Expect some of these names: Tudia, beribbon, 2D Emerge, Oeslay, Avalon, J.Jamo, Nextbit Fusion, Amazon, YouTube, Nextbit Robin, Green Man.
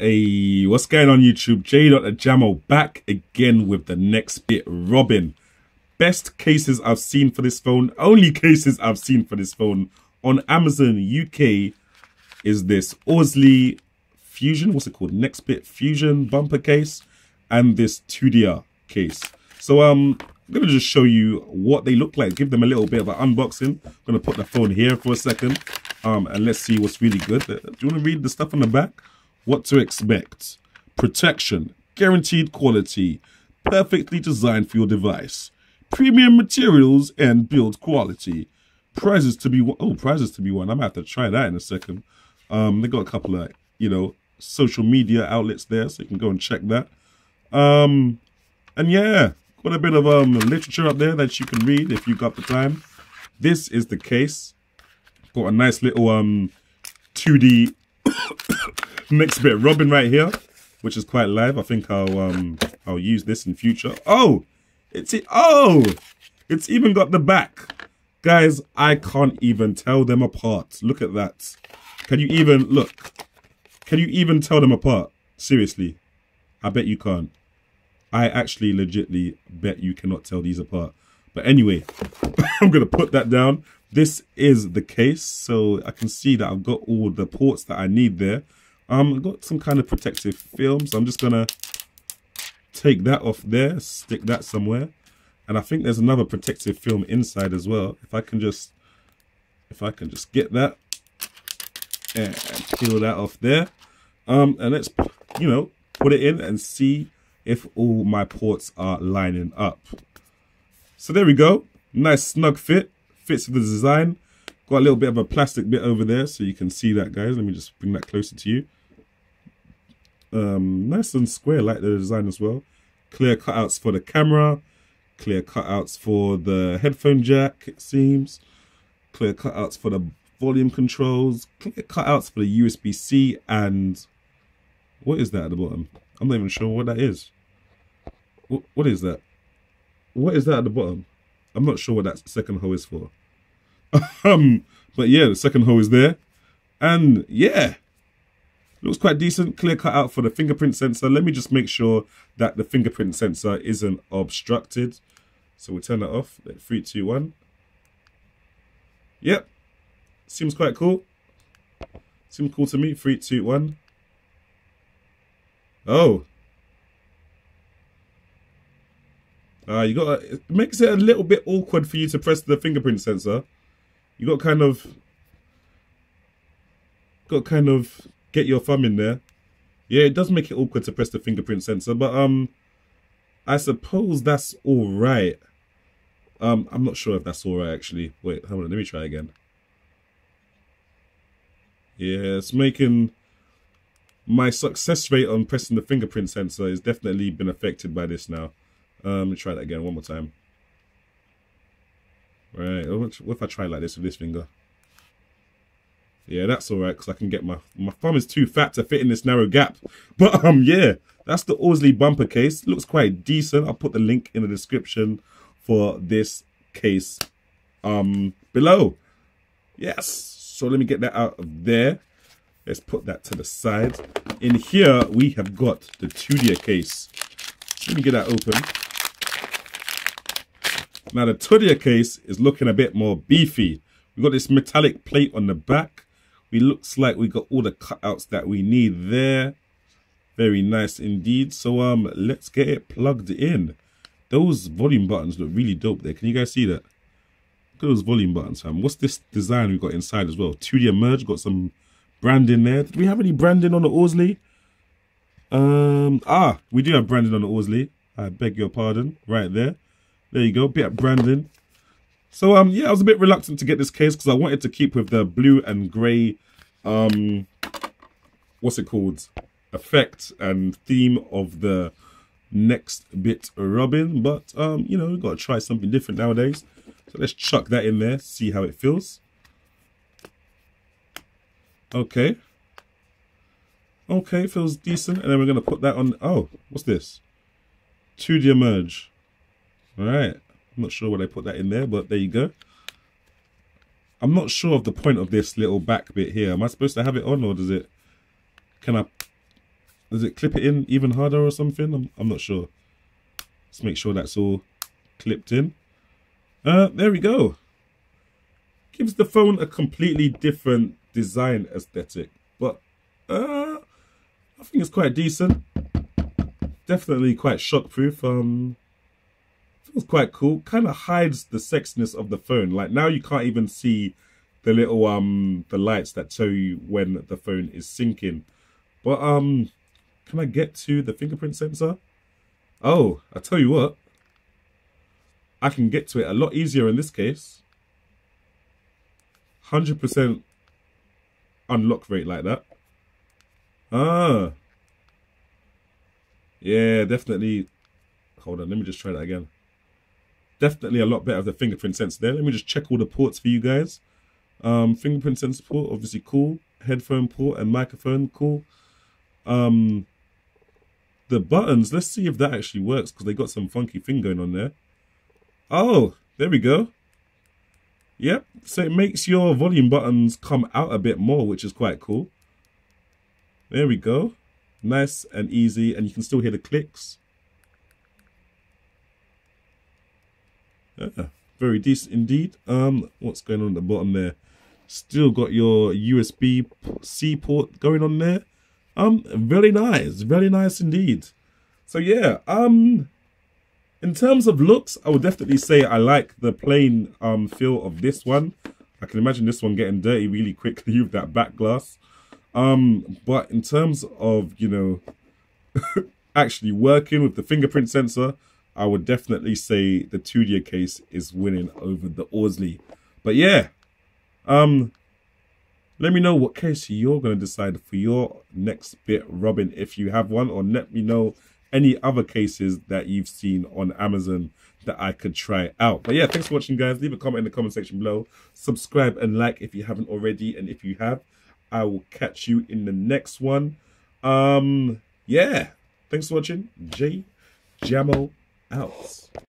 Hey, what's going on YouTube? J.Jamo back again with the Nextbit Robin. Best cases I've seen for this phone, only cases I've seen for this phone on Amazon UK is this Oeslay Fusion, what's it called? Nextbit Fusion bumper case and this Tudia case. So I'm going to just show you what they look like, give them a little bit of an unboxing. I'm going to put the phone here for a second and let's see what's really good. Do you want to read the stuff on the back? What to expect. Protection. Guaranteed quality. Perfectly designed for your device. Premium materials and build quality. Prizes to be won. Oh, prizes to be won. I might have to try that in a second. They got a couple of, you know, social media outlets there, so you can go and check that. And yeah, got a bit of literature up there that you can read if you got the time. This is the case. Got a nice little 2D Nextbit Robin right here, which is quite live. I think I'll use this in future. Oh, it's even got the back, guys. I can't even tell them apart. Look at that. Can you even look? Can you even tell them apart? Seriously, I bet you can't. I actually legitly bet you cannot tell these apart. But anyway, I'm gonna put that down. This is the case, so I can see that I've got all the ports that I need there. I've got some kind of protective film, so I'm just gonna take that off there, stick that somewhere. And I think there's another protective film inside as well. If I can just get that and peel that off there. And let's, you know, put it in and see if all my ports are lining up. So there we go, nice snug fit. Fits with the design. Got a little bit of a plastic bit over there, so you can see that, guys. Let me just bring that closer to you. Nice and square, like the design as well. Clear cutouts for the camera. Clear cutouts for the headphone jack, it seems. Clear cutouts for the volume controls. Clear cutouts for the USB-C and what is that at the bottom? I'm not even sure what that is. What is that? What is that at the bottom? I'm not sure what that second hole is for. But yeah, the second hole is there, and yeah, looks quite decent. Clear cut out for the fingerprint sensor. Let me just make sure that the fingerprint sensor isn't obstructed, so we'll turn that off. 3, 2, 1. Yep, seems quite cool. Seems cool to me. 3, 2, 1. Oh, you got. It makes it a little bit awkward for you to press the fingerprint sensor. You got kind of get your thumb in there. Yeah, it does make it awkward to press the fingerprint sensor, but I suppose that's all right. I'm not sure if that's all right actually. Wait, hold on, let me try again. Yeah, it's making my success rate on pressing the fingerprint sensor is definitely been affected by this now. Let me try that again one more time. Right, what if I try like this with this finger? Yeah, that's all right, because I can get my thumb is too fat to fit in this narrow gap. But yeah, that's the Oeslay bumper case. Looks quite decent. I'll put the link in the description for this case below. Yes, so let me get that out of there. Let's put that to the side. In here, we have got the Tudia case. Let me get that open. Now the Tudia case is looking a bit more beefy. We've got this metallic plate on the back. It looks like we got all the cutouts that we need there. Very nice indeed. So let's get it plugged in. Those volume buttons look really dope there. Can you guys see that? Look at those volume buttons, fam. What's this design we got inside as well? 2D Emerge, got some branding there. Did we have any branding on the Oeslay? We do have branding on the Oeslay. I beg your pardon. Right there. There you go, bit of branding. So yeah, I was a bit reluctant to get this case because I wanted to keep with the blue and grey what's it called? Effect and theme of the Nextbit Robin, but you know, we've got to try something different nowadays. So let's chuck that in there, see how it feels. Okay. Okay, feels decent. And then we're gonna put that on. Oh, what's this? 2D Emerge. Alright, I'm not sure why they put that in there, but there you go. I'm not sure of the point of this little back bit here. Am I supposed to have it on, or does it... Can I... Does it clip it in even harder or something? I'm not sure. Let's make sure that's all clipped in. There we go. Gives the phone a completely different design aesthetic, but I think it's quite decent. Definitely quite shockproof. Feels quite cool. Kind of hides the sexiness of the phone. Like now you can't even see the little the lights that tell you when the phone is syncing. But can I get to the fingerprint sensor? Oh, I tell you what, I can get to it a lot easier in this case. 100% unlock rate like that. Ah. Yeah, definitely. Hold on, let me just try that again. Definitely a lot better with the fingerprint sensor there. Let me just check all the ports for you guys. Fingerprint sensor port, obviously cool. Headphone port and microphone, cool. The buttons, let's see if that actually works, because they got some funky thing going on there. Oh, there we go. Yep, so it makes your volume buttons come out a bit more, which is quite cool. There we go. Nice and easy, and you can still hear the clicks. Very decent indeed. What's going on at the bottom there? Still got your USB-C port going on there. Very nice indeed. So yeah, in terms of looks, I would definitely say I like the plain feel of this one. I can imagine this one getting dirty really quickly with that back glass. But in terms of, you know, actually working with the fingerprint sensor, I would definitely say the Tudia case is winning over the Oeslay. But yeah, let me know what case you're going to decide for your Nextbit Robin if you have one, or let me know any other cases that you've seen on Amazon that I could try out. But yeah, thanks for watching, guys. Leave a comment in the comment section below. Subscribe and like if you haven't already, and if you have, I will catch you in the next one. Yeah, thanks for watching. J.Jamo out.